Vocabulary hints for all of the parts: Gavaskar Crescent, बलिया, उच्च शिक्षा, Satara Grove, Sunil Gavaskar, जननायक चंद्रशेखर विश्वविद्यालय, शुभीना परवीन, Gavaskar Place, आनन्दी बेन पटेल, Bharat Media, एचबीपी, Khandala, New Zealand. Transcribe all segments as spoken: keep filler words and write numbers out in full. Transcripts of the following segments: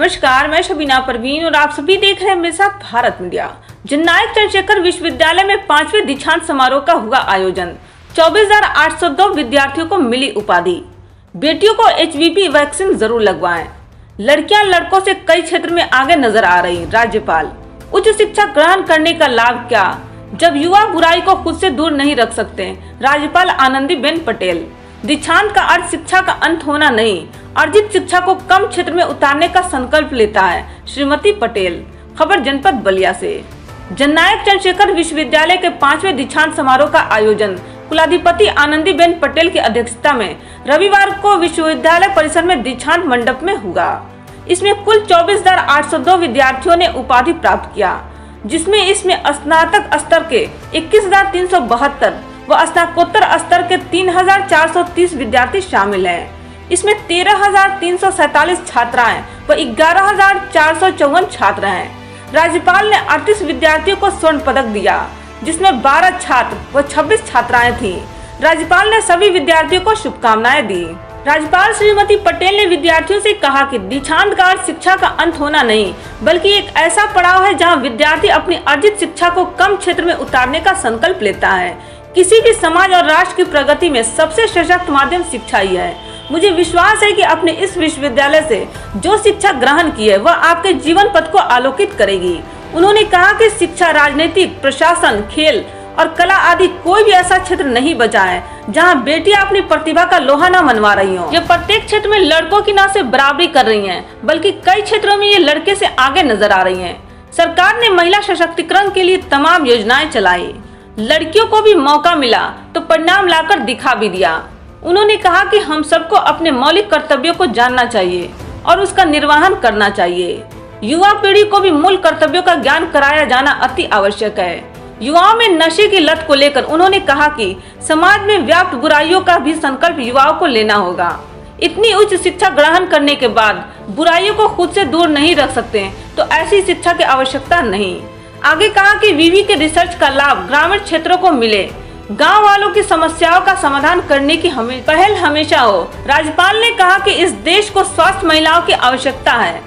नमस्कार, मैं शुभीना परवीन और आप सभी देख रहे हैं मेरे साथ भारत मीडिया। जननायक चंद्रशेखर विश्वविद्यालय में पांचवें दीक्षांत समारोह का हुआ आयोजन। चौबीस हज़ार आठ सौ दो विद्यार्थियों को मिली उपाधि। बेटियों को एचबीपी वैक्सीन जरूर लगवाएं। लड़कियां लड़कों से कई क्षेत्र में आगे नजर आ रही। राज्यपाल, उच्च शिक्षा ग्रहण करने का लाभ क्या जब युवा बुराई को खुद से दूर नहीं रख सकते। राज्यपाल आनन्दी बेन पटेल। दीक्षांत का अर्थ शिक्षा का अंत होना नहीं, अर्जित शिक्षा को कम क्षेत्र में उतारने का संकल्प लेता है। श्रीमती पटेल। खबर जनपद बलिया से। जननायक चंद्रशेखर विश्वविद्यालय के पांचवें दीक्षांत समारोह का आयोजन कुलाधिपति आनन्दी बेन पटेल की अध्यक्षता में रविवार को विश्वविद्यालय परिसर में दीक्षांत मंडप में हुआ। इसमें कुल चौबीस हज़ार आठ सौ दो विद्यार्थियों ने उपाधि प्राप्त किया, जिसमें इसमें स्नातक स्तर के इक्कीस हज़ार तीन सौ बहत्तर व स्नातकोत्तर स्तर के तीन हज़ार चार सौ तीस विद्यार्थी शामिल हैं। इसमें तेरह हज़ार तीन सौ सैंतालीस छात्राएं व ग्यारह हज़ार चार सौ चौवन छात्र हैं। राज्यपाल ने अड़तीस विद्यार्थियों को स्वर्ण पदक दिया, जिसमें बारह छात्र व छब्बीस छात्राएं थीं। राज्यपाल ने सभी विद्यार्थियों को शुभकामनाएं दी। राज्यपाल श्रीमती पटेल ने विद्यार्थियों से कहा कि दीक्षांत का अर्थ शिक्षा का अंत होना नहीं, बल्कि एक ऐसा पड़ाव है जहां विद्यार्थी अपनी अर्जित शिक्षा को कम क्षेत्र में उतारने का संकल्प लेता है। किसी भी समाज और राष्ट्र की प्रगति में सबसे सशक्त माध्यम शिक्षा ही है। मुझे विश्वास है कि आपने इस विश्वविद्यालय से जो शिक्षा ग्रहण की है वह आपके जीवन पथ को आलोकित करेगी। उन्होंने कहा कि शिक्षा, राजनीतिक, प्रशासन, खेल और कला आदि कोई भी ऐसा क्षेत्र नहीं बचा है जहां बेटियां अपनी प्रतिभा का लोहा न मनवा रही हों। ये प्रत्येक क्षेत्र में लड़कों की ना से बराबरी कर रही हैं, बल्कि कई क्षेत्रों में ये लड़के से आगे नजर आ रही हैं। सरकार ने महिला सशक्तिकरण के लिए तमाम योजनाएं चलाई। लड़कियों को भी मौका मिला तो परिणाम लाकर दिखा भी दिया। उन्होंने कहा कि हम सबको अपने मौलिक कर्तव्यों को जानना चाहिए और उसका निर्वहन करना चाहिए। युवा पीढ़ी को भी मूल कर्तव्यों का ज्ञान कराया जाना अति आवश्यक है। युवाओं में नशे की लत को लेकर उन्होंने कहा कि समाज में व्याप्त बुराइयों का भी संकल्प युवाओं को लेना होगा। इतनी उच्च शिक्षा ग्रहण करने के बाद बुराइयों को खुद से दूर नहीं रख सकते तो ऐसी शिक्षा की आवश्यकता नहीं। आगे कहा कि वीवी के रिसर्च का लाभ ग्रामीण क्षेत्रों को मिले। गांव वालों की समस्याओं का समाधान करने की हमें पहल हमेशा हो। राज्यपाल ने कहा कि इस देश को स्वस्थ महिलाओं की आवश्यकता है।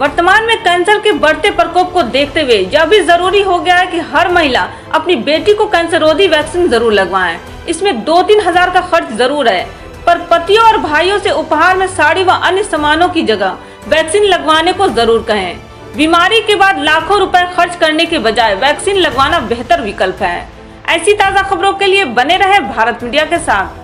वर्तमान में कैंसर के बढ़ते प्रकोप को देखते हुए यह भी जरूरी हो गया है कि हर महिला अपनी बेटी को कैंसर रोधी वैक्सीन जरूर लगवाएं। इसमें दो तीन हजार का खर्च जरूर है, पर पतियों और भाइयों से उपहार में साड़ी व अन्य सामानों की जगह वैक्सीन लगवाने को जरूर कहें। बीमारी के बाद लाखों रुपए खर्च करने के बजाय वैक्सीन लगवाना बेहतर विकल्प है। ऐसी ताज़ा खबरों के लिए बने रहे भारत मीडिया के साथ।